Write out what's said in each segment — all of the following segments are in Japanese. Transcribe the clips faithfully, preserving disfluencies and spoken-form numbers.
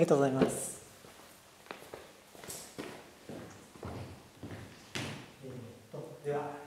りがとうございます。では、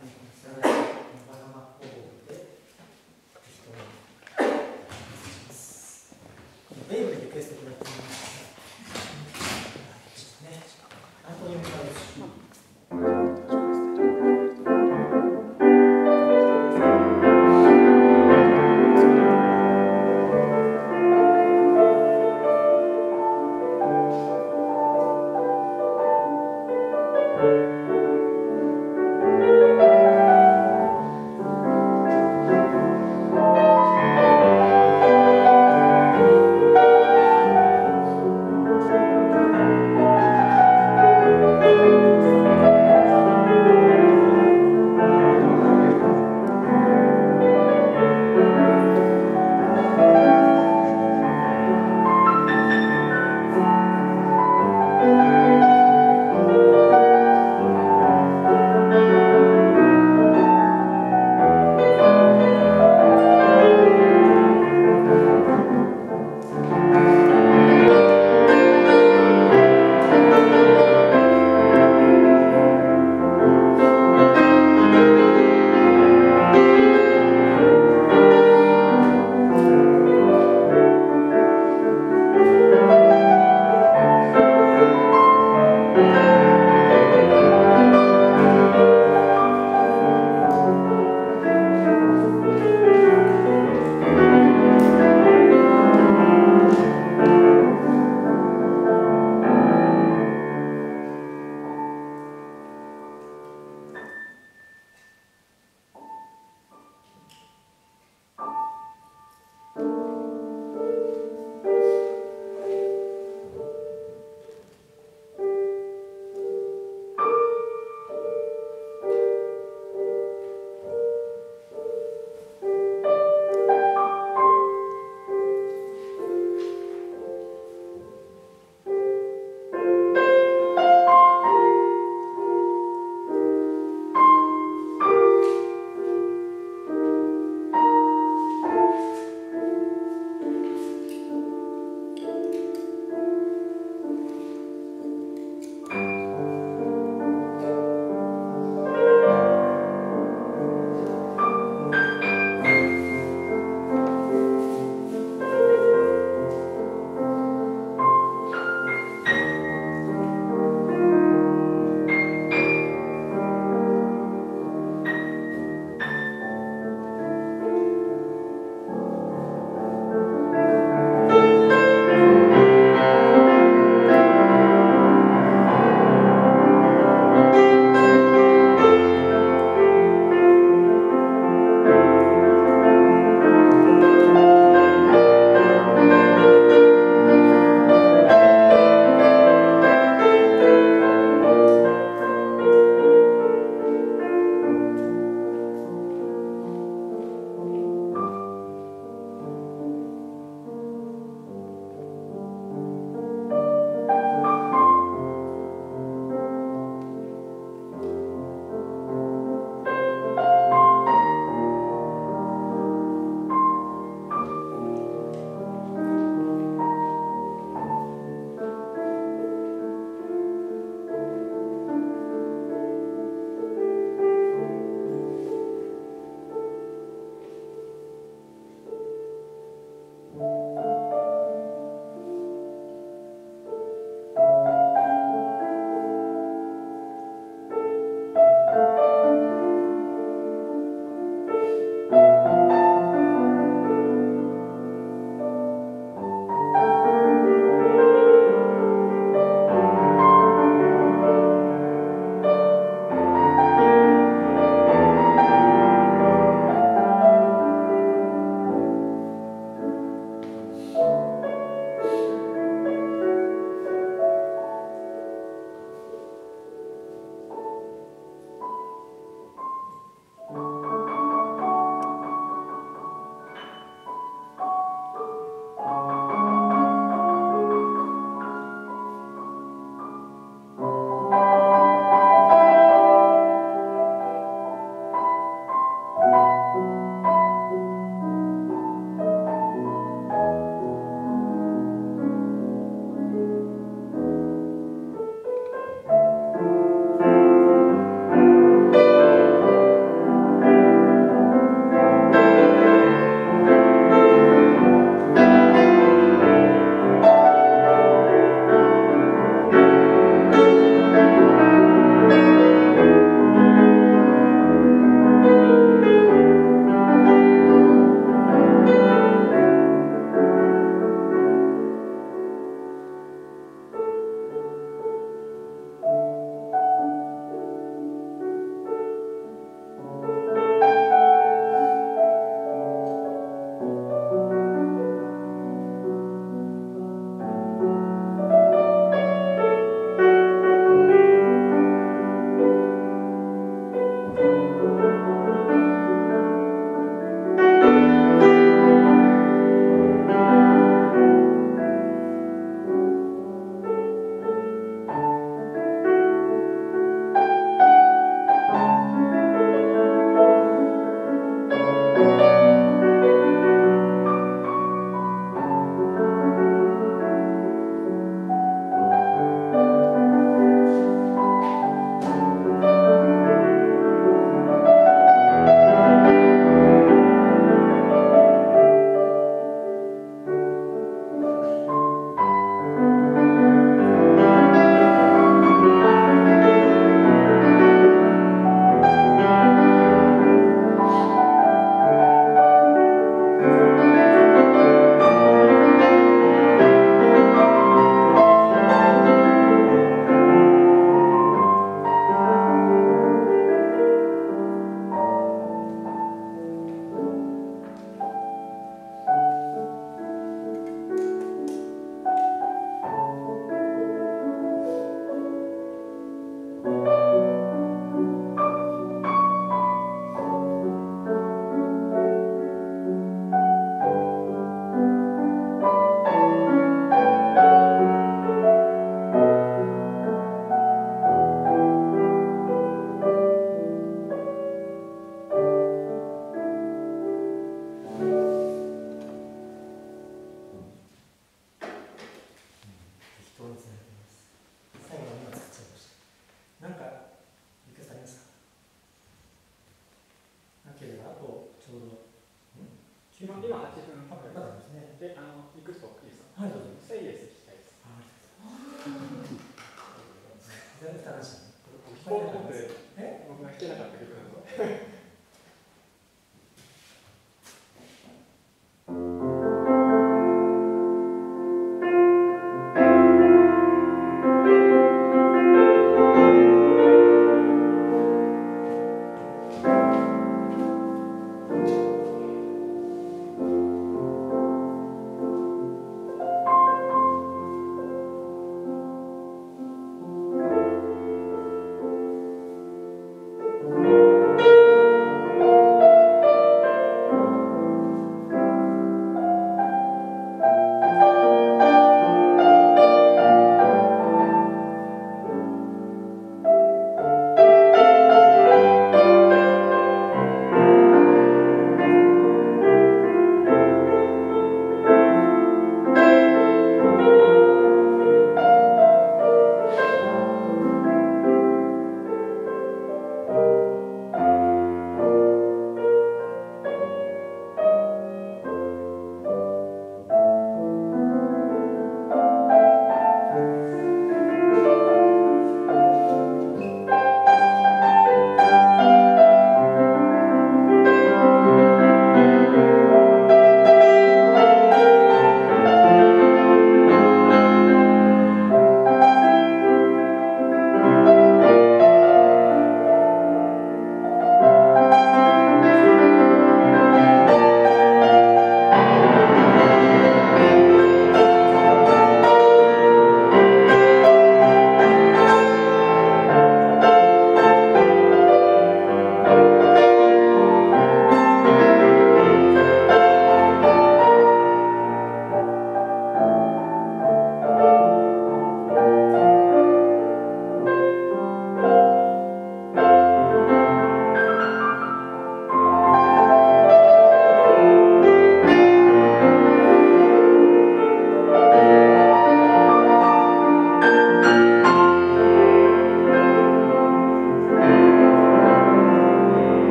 けなかった曲なので。